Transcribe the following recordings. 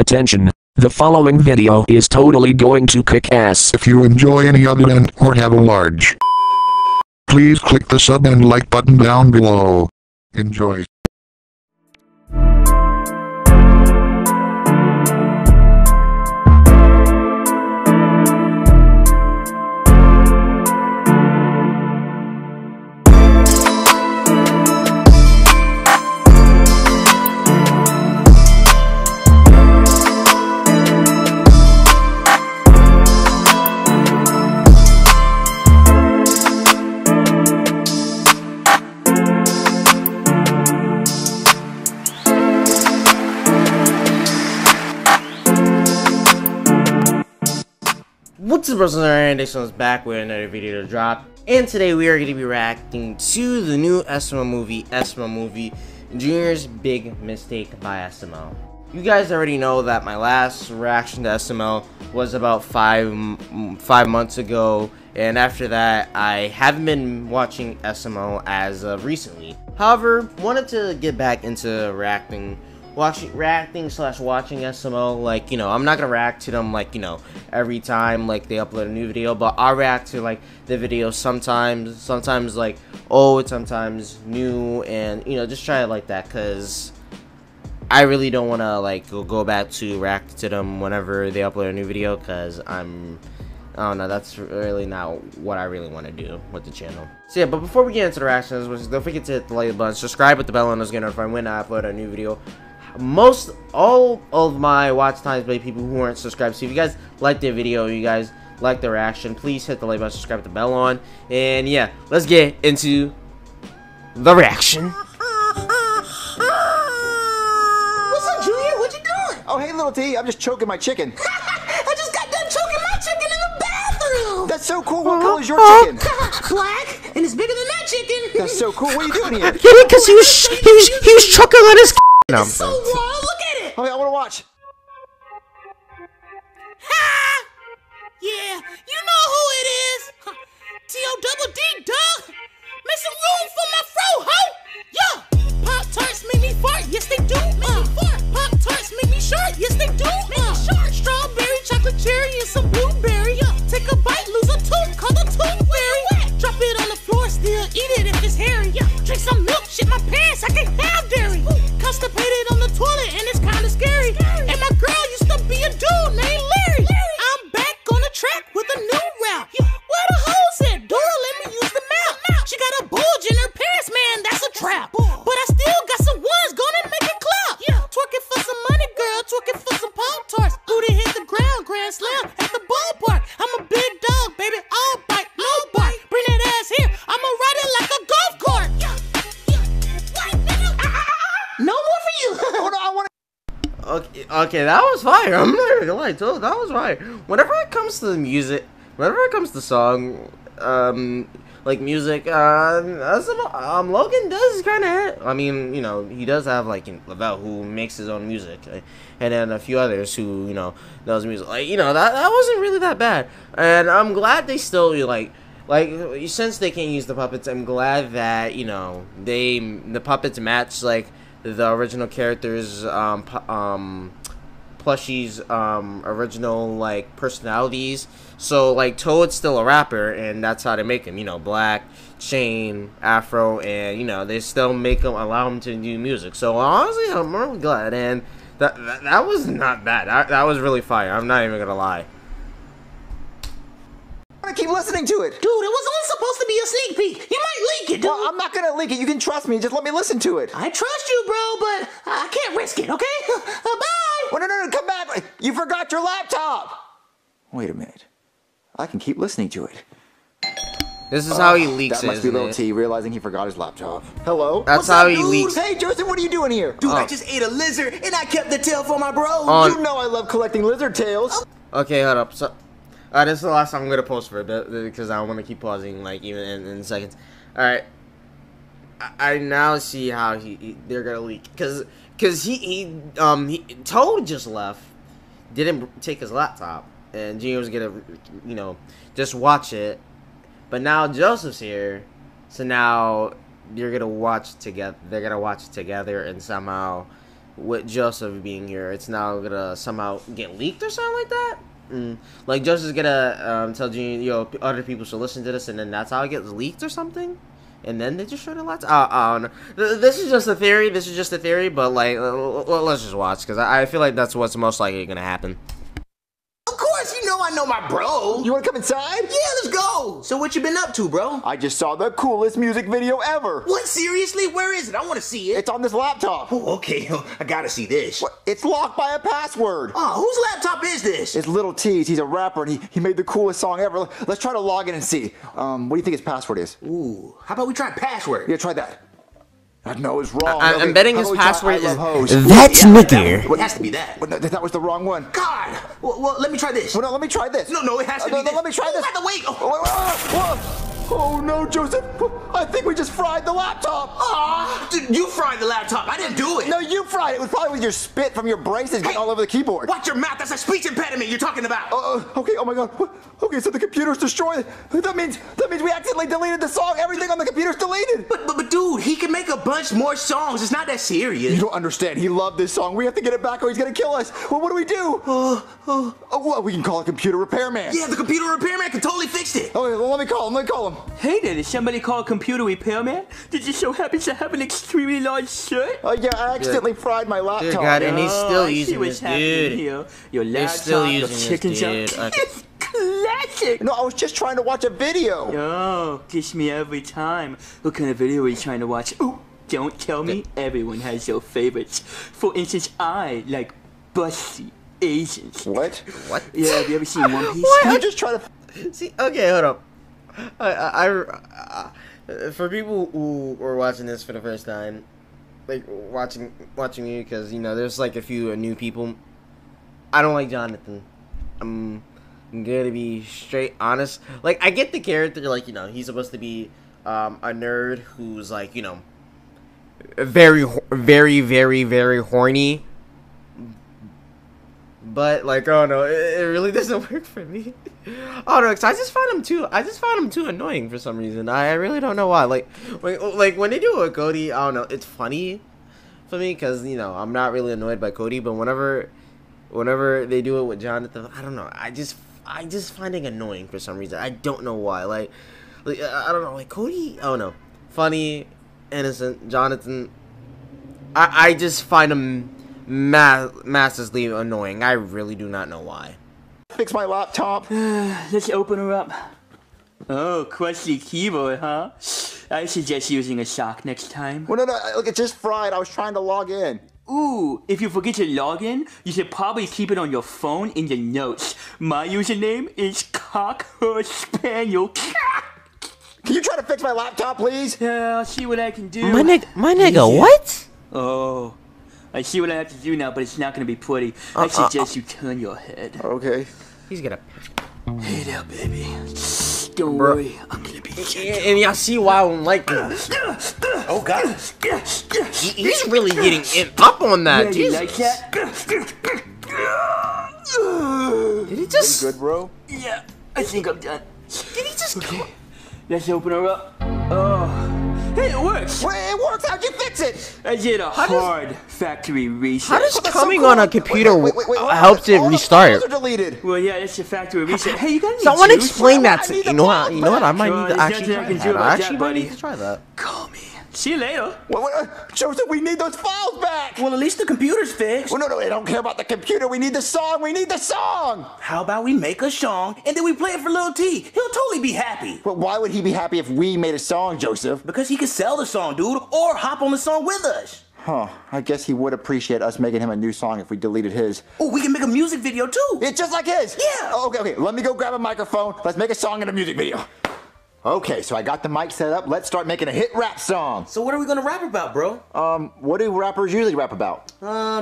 Attention, the following video is totally going to kick ass. If you enjoy any other and or have a large, please click the sub and like button down below. Enjoy. What's up, brothers and sisters? Back with another video to drop, and today we are going to be reacting to the new SML movie, Junior's Big Mistake by SML. You guys already know that my last reaction to SML was about five months ago, and after that, I haven't been watching SML as of recently. However, wanted to get back into reacting/watching SML. Like, you know, I'm not gonna react to them like, you know, every time like they upload a new video, but I'll react to like the video sometimes like old, sometimes new, and you know, just try it like that, because I really don't want to like go back to react to them whenever they upload a new video, because I don't know, that's really not what I really want to do with the channel. So yeah, but before we get into the reactions, don't forget to hit the like button, subscribe with the bell, and I'll get notified when I upload a new video. Most all of my watch times by people who aren't subscribed, so if you guys like the video, you guys like the reaction, please hit the like button, subscribe with the bell on, and yeah, let's get into the reaction. What's up, Junior? What you doing? Oh, hey, little T, I'm just choking my chicken. I just got done choking my chicken in the bathroom. That's so cool. What color is your chicken? Black, and it's bigger than that chicken. That's so cool. What are you doing here? Yeah, because he was choking on his. No, it's so raw, look at it! Okay, I wanna watch. Ha! Yeah, you know who it is! Huh. T-O-double-D, dog! Make some room for my fro, ho! Yeah! Pop-tarts make me fart, yes they do! Make me fart! Pop-tarts make me short, yes they do! Make me short! Strawberry, chocolate cherry, and some blueberry, yeah! Take a bite, lose a tooth, call the tooth fairy! Drop it on the floor, still eat it if it's hairy, yeah! Drink some milk, shit my pants, I can't have dairy! Ooh. Constipated on the toilet, and it's kind of scary. And my girl used to be a dude named Larry. I'm back on the track with a new route. Yeah. Where the hoes at? Dora, let me use the mouth. She got a bulge in her pants, man, that's a trap. But I still got some ones, gonna make it clout. Yeah. Twerking for some money, girl, twerking for some Pop-Tarts. Booty hit the ground, grand slam at the ballpark. I'm a big dog, baby, all bite, no bite. Bring that ass here, I'ma ride it like a golf cart. Yeah. No more for you. Okay, that was fire. I'm not even gonna lie, that was fire. Whenever it comes to the music, whenever it comes to song, like music, Logan does kind of. I mean, you know, he does have like Lavelle, who makes his own music, and then a few others who, you know, does music. Like, you know, that wasn't really that bad, and I'm glad they still like since they can't use the puppets. I'm glad that, you know, the puppets match like the original characters, Plushie's, original, like, personalities. So, like, Toad's still a rapper, and that's how they make him, you know, black, chain, afro, and, you know, they still make him, allow him to do music. So, honestly, I'm really glad, and that was not bad. That was really fire, I'm not even gonna lie. I keep listening to it. Dude, it was only supposed to be a sneak peek. You might leak it, dude. Well, I'm not gonna leak it. You can trust me. Just let me listen to it. I trust you, bro, but I can't risk it, okay? Bye! Well, no, come back. You forgot your laptop. Wait a minute. I can keep listening to it. This is how he leaks it. That must be little T realizing he forgot his laptop. Hello? That's how he leaks. Hey, Joseph, what are you doing here? Dude, I just ate a lizard, and I kept the tail for my bro. You know I love collecting lizard tails. Okay, hold up. So this is the last time I'm gonna post for a bit, because I want to keep pausing, like, even in seconds. All right, I now see how they're gonna leak, because Toad just left, didn't take his laptop, and Junior was gonna, you know, just watch it, but now Joseph's here, so now they're gonna watch together, and somehow with Joseph being here, it's now gonna somehow get leaked or something like that? Like, Joseph's gonna tell Junior, yo, other people should listen to this, and then that's how it gets leaked or something? And then they just showed a lot. I don't know. This is just a theory. This is just a theory, but, like, let's just watch, because I feel like that's what's most likely gonna happen. Of course, you know I know my bro. You wanna come inside? Yeah, let's go. So what you been up to, bro? I just saw the coolest music video ever. What, seriously? Where is it? I wanna see it. It's on this laptop. Oh, okay, I gotta see this. What? It's locked by a password. Oh, whose laptop is this? It's Little T's. He's a rapper and he made the coolest song ever. Let's try to log in and see. What do you think his password is? Ooh, how about we try password? Yeah, try that. No, it's wrong. I'm betting his password is... That's nigger. It has to be that. Well, no, that was the wrong one. God! Well, let me try this. Well, no, let me try this. No, it has to be this. No, let me try this. By the way... Oh, no, Joseph. I think we just fried the laptop. Aw, dude, you fried the laptop. I didn't do it. No, you fried it. It was probably with your spit from your braces getting all over the keyboard. Watch your mouth. That's a speech impediment you're talking about. Okay, oh, my God. Okay, so the computer's destroyed. That means we accidentally deleted the song. Everything on the computer's deleted. But dude, he can make a bunch more songs. It's not that serious. You don't understand. He loved this song. We have to get it back or he's going to kill us. Well, what do we do? Well, we can call a computer repairman. Yeah, the computer repairman can totally fix it. Okay, well, let me call him. Hey there, did somebody call a computer repairman? Did you so happen to have an extremely large shirt? Oh, yeah, I accidentally fried my laptop. Dear God, and he's still using this, dude. Your laptop, Classic! No, I was just trying to watch a video. Oh, gets me every time. What kind of video were you trying to watch? Ooh, don't tell me. Everyone has their favorites. For instance, I like Busty Asians. What? Yeah, have you ever seen One Piece? I'm just trying to... See, okay, hold up. For people who are watching this for the first time, like, watching me, because, you know, there's, like, a few new people. I don't like Jonathan. I'm gonna be straight honest. Like, I get the character, like, you know, he's supposed to be a nerd who's, like, you know, very, very, very, very horny. But, like, oh no, it really doesn't work for me. Oh no, cause I just found him too annoying for some reason. I really don't know why. Like when they do a Cody, I don't know, it's funny for me, cause, you know, I'm not really annoyed by Cody, but whenever they do it with Jonathan, I don't know, I just find it annoying for some reason. I don't know why. Like I don't know. Like Cody, oh no, funny, innocent. Jonathan, I just find him massively annoying. I really do not know why. Fix my laptop. Let's open her up. Oh, crusty keyboard, huh? I suggest using a sock next time. Well, no, look, it's just fried. I was trying to log in. Ooh, if you forget to log in, you should probably keep it on your phone in your notes. My username is CockHerSpaniel. Can you try to fix my laptop, please? Yeah, I'll see what I can do. My nigga, what? Oh, I see what I have to do now, but it's not gonna be pretty. I suggest you turn your head. Okay. He's gonna... Hey there, baby. Don't worry, I'm gonna be gentle. And y'all see why I don't like this. Oh God, he's really getting it up on that. Yeah, Jesus. You like that? Did he just? Good, bro. Yeah, I think I'm done. Did he just? Okay. Let's open her up. Oh, hey, it works. Well, it works. How'd you fix it? I did a hard factory reset. How does coming on a computer help it restart? Well, yeah, it's a factory reset. Hey, you gotta someone explain that to me. You know what? I might need to actually try that. I actually might need to try that. Call me. See you later. Joseph, we need those files back. Well, at least the computer's fixed. Well, no, I don't care about the computer. We need the song. We need the song. How about we make a song and then we play it for Lil T? He'll totally be happy. Well, why would he be happy if we made a song, Joseph? Because he could sell the song, dude, or hop on the song with us. Huh, I guess he would appreciate us making him a new song if we deleted his. Oh, we can make a music video too. It's just like his. Yeah. Oh, okay, let me go grab a microphone. Let's make a song and a music video. Okay, so I got the mic set up. Let's start making a hit rap song. So what are we gonna rap about, bro? What do rappers usually rap about?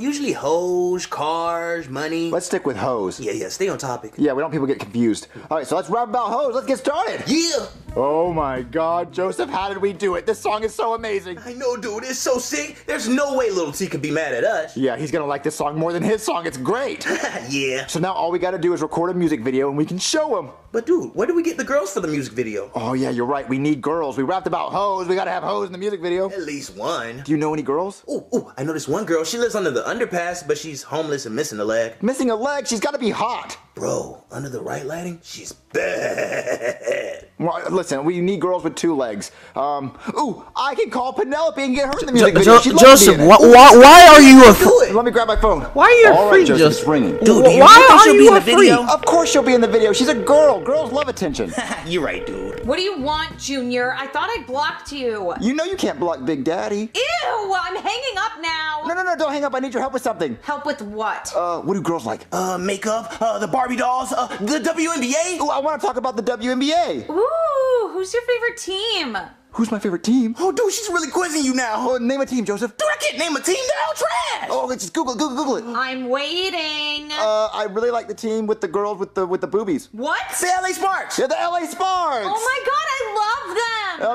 Usually hoes, cars, money. Let's stick with hoes. Yeah, stay on topic. Yeah, we don't want people to get confused. All right, so let's rap about hoes. Let's get started. Yeah. Oh my God, Joseph, how did we do it? This song is so amazing. I know, dude, it's so sick. There's no way Little T could be mad at us. Yeah, he's gonna like this song more than his song. It's great. Yeah. So now all we gotta do is record a music video and we can show him. But dude, where do we get the girls for the music video? Oh yeah, you're right. We need girls. We rapped about hoes. We gotta have hoes in the music video. At least one. Do you know any girls? Ooh, I know this one girl. She lives under the underpass, but she's homeless and missing a leg. Missing a leg? She's gotta be hot. Bro, under the right lighting, she's bad. Well, listen, we need girls with two legs. Ooh, I can call Penelope and get her in the music video. Joseph, why are you afraid? Let me grab my phone. Why are you afraid? All right, Joseph, ringing. Dude, why are you afraid? Of course she'll be in the video. She's a girl. Girls love attention. You're right, dude. What do you want, Junior? I thought I blocked you. You know you can't block Big Daddy. Ew, I'm hanging up now. No, don't hang up. I need your help with something. Help with what? What do girls like? Makeup, the bar. Dolls, the WNBA? Ooh, I want to talk about the WNBA. Ooh, who's your favorite team? Who's my favorite team? Oh, dude, she's really quizzing you now. Oh, name a team, Joseph. Dude, I can't name a team now. Trash. Oh, let's just Google it. I'm waiting. I really like the team with the girls with the boobies. What? It's the LA Sparks. Yeah, the LA Sparks. Oh my God, I love them.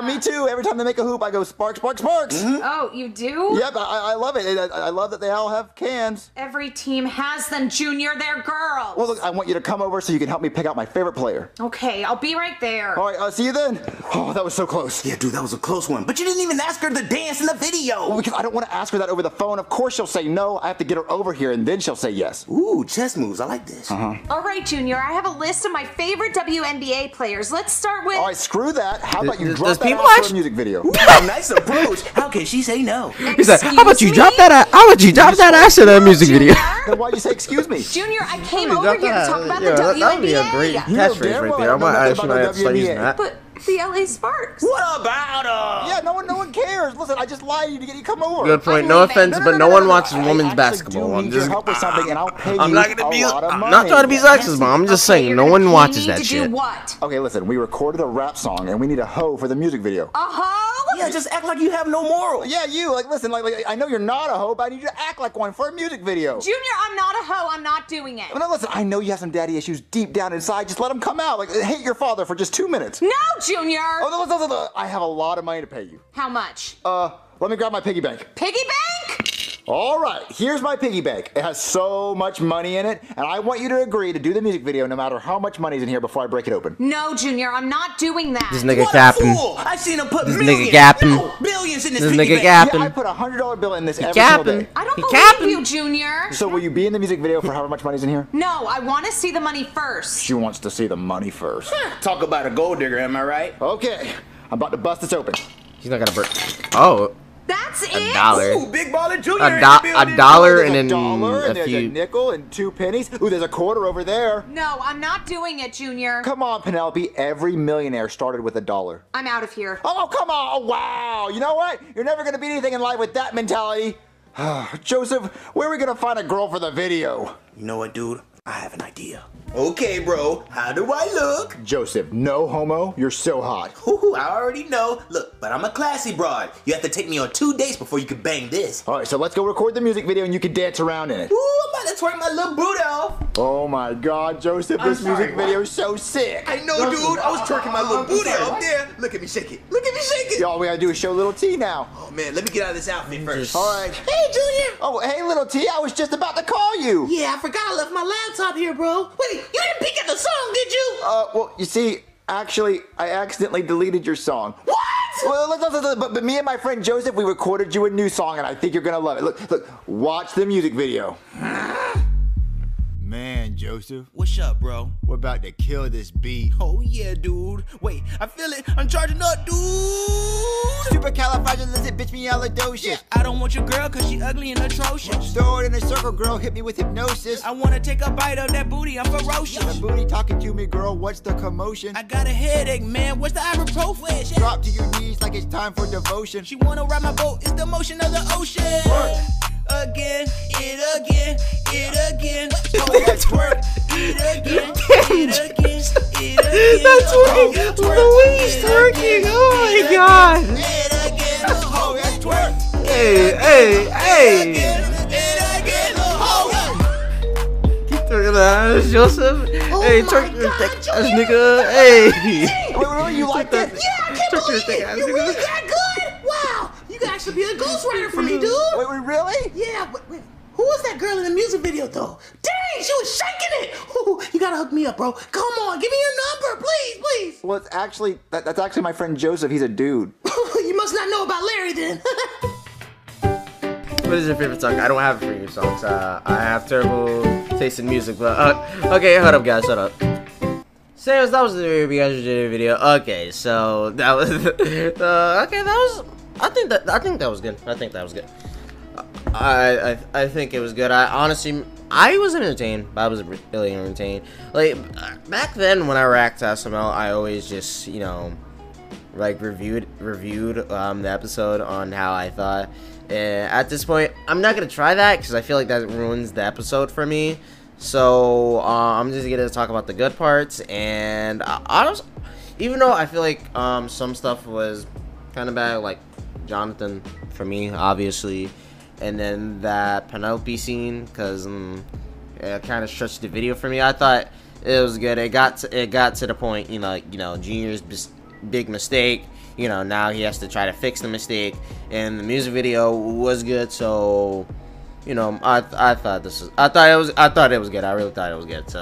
Me too. Every time they make a hoop, I go Sparks, Sparks, Sparks. Mm-hmm. Oh, you do? Yep, I love it. I love that they all have cans. Every team has them, Junior. They're girls. Well, look, I want you to come over so you can help me pick out my favorite player. Okay, I'll be right there. All right, I'll see you then. Oh, that was so close. Yeah, dude. That was a close one, but you didn't even ask her to dance in the video. Well, because I don't want to ask her that over the phone. Of course she'll say no. I have to get her over here and then she'll say yes. Ooh, chess moves. I like this. All right, Junior, I have a list of my favorite WNBA players. Let's start with... All right, screw that. How about you drop that out for a music video? Ooh, nice approach. How can she say no? He's like, how about you drop that ass in a music video? Then why do you say excuse me? Junior, I came over here to talk about the WNBA. That would be a great catchphrase right there. I might actually start using that. But... the LA Sparks. What about her? Yeah, no one cares. Listen, I just lied to you to get you come over. Good point. No offense, but no one watches women's basketball. I'm just not trying to be sexist, Mom. I'm just saying no one watches that shit. What? Okay, listen, we recorded a rap song and we need a hoe for the music video. A hoe? Yeah, just act like you have no morals. Yeah, you listen, like I know you're not a hoe, but I need you to act like one for a music video. Junior, I'm not a hoe. I'm not doing it. No, listen, I know you have some daddy issues deep down inside. Just let them come out. Like hate your father for just 2 minutes. No, Junior! Oh, no. I have a lot of money to pay you. How much? Let me grab my piggy bank. Piggy bank? All right, here's my piggy bank. It has so much money in it, and I want you to agree to do the music video no matter how much money's in here before I break it open. No, Junior, I'm not doing that. This nigga capping. I've seen him put millions in this piggy bank. Yeah, I put $100 bill in this every single day. I don't believe you, Junior. So will you be in the music video for however much money's in here? No, I want to see the money first. She wants to see the money first. Talk about a gold digger, am I right? Okay, I'm about to bust this open. He's not gonna break. Oh. That's it. $1. Ooh, big baller Junior. $1 and then there's a nickel and 2 pennies. Ooh, there's a quarter over there. No, I'm not doing it, Junior. Come on, Penelope. Every millionaire started with $1. I'm out of here. Oh, come on. Oh, wow. You know what? You're never going to be anything in life with that mentality. Joseph, where are we going to find a girl for the video? You know what, dude? I have an idea. Okay, bro. How do I look? Joseph, no homo. You're so hot. Ooh, I already know. Look, but I'm a classy broad. You have to take me on 2 dates before you can bang this. All right, so let's go record the music video and you can dance around in it. Ooh, I'm about to twerk my little boot off. Oh my God, Joseph, this music video is so sick. I know, dude. I was twerking my little boot off there. Look at me shake it. Look at me shake it. All we gotta do is show Little T now. Oh man, let me get out of this outfit first. All right. Hey, Junior. Oh, hey, Little T. I was just about to call you. Yeah, I forgot I left my laptop. Top here, bro. Wait, you didn't peek at the song, did you? Well, you see, actually, I accidentally deleted your song. What? Well, look, but me and my friend Joseph, we recorded you a new song, and I think you're gonna love it. Look, watch the music video. Man, Joseph. What's up, bro? We're about to kill this beat. Oh, yeah, dude. Wait, I feel it. I'm charging up, dude. Supercalifragilisticexpialidocious. Yeah, I don't want your girl because she ugly and atrocious. Throw it in a circle, girl. Hit me with hypnosis. I want to take a bite of that booty. I'm ferocious. The booty talking to me, girl. What's the commotion? I got a headache, man. What's the ibuprofen? Drop to your knees like it's time for devotion. She want to ride my boat. It's the motion of the ocean. Work. Again. Twerk, it again. That's right. Louise twerking. Oh my God. Hey. Get through that, Joseph. Hey, turn your thick ass nigga. Hey. Wait, really? You like that? Yeah, I can't believe it. You really that good? Wow. You could actually be a ghostwriter for me, dude. Wait, really? Yeah. Wait. Who was that girl in the music video, though? Dang, she was shaking it. Ooh, you gotta hook me up, bro. Come on, give me your number, please. Well, it's actually, that's actually my friend Joseph. He's a dude. You must not know about Larry, then. What is your favorite song? I don't have favorite songs. I have terrible taste in music, but okay, hold up, guys, shut up. So anyways, that was the video. Okay, so that was okay. That was. I think that was good. I think that was good. I think it was good. I honestly, I was entertained. I was really entertained. Like back then when I react to SML, I always just, you know, like reviewed the episode on how I thought. At this point, I'm not gonna try that because I feel like that ruins the episode for me. So I'm just gonna talk about the good parts. And honestly, even though I feel like some stuff was kind of bad, like Jonathan for me, obviously, and then that Penelope scene, because it kind of stretched the video for me. I thought it was good. It got to the point, you know, like, you know, Junior's big mistake. You know, now he has to try to fix the mistake, and the music video was good. So, you know, I thought it was good. I really thought it was good. So,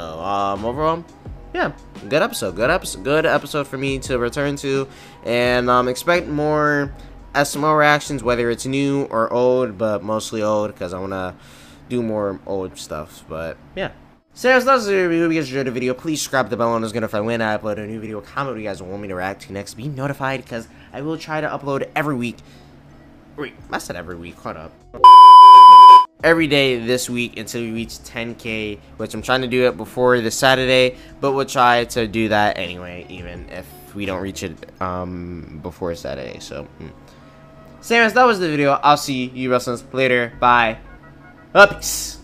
overall, yeah, good episode. Good episode for me to return to, and expect more SML reactions, whether it's new or old, but mostly old because I wanna do more old stuff. But yeah. So that's the review. If you guys enjoyed the video, please subscribe to the bell on those if I win. I upload a new video. Comment what you guys want me to react to next. Be notified because I will try to upload every week. Wait, I said every week. Hold up. Every day this week until we reach 10K, which I'm trying to do it before this Saturday, but we'll try to do that anyway, even if we don't reach it before Saturday. So, so anyways, that was the video. I'll see you wrestlers later. Bye. Peace.